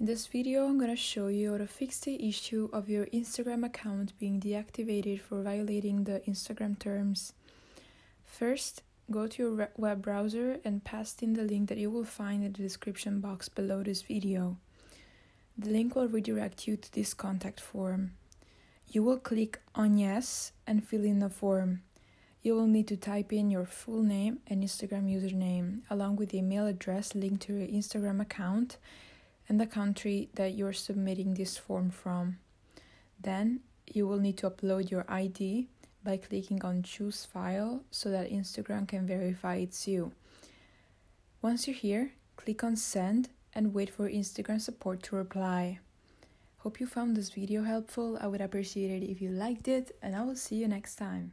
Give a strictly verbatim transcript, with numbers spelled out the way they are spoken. In this video, I'm gonna show you how to fix the issue of your Instagram account being deactivated for violating the Instagram terms. First, go to your web browser and paste in the link that you will find in the description box below this video. The link will redirect you to this contact form. You will click on yes and fill in the form. You will need to type in your full name and Instagram username, along with the email address linked to your Instagram account and the country that you're submitting this form from. Then you will need to upload your I D by clicking on Choose File so that Instagram can verify it's you. Once you're here, click on Send and wait for Instagram support to reply. Hope you found this video helpful. I would appreciate it if you liked it, and I will see you next time.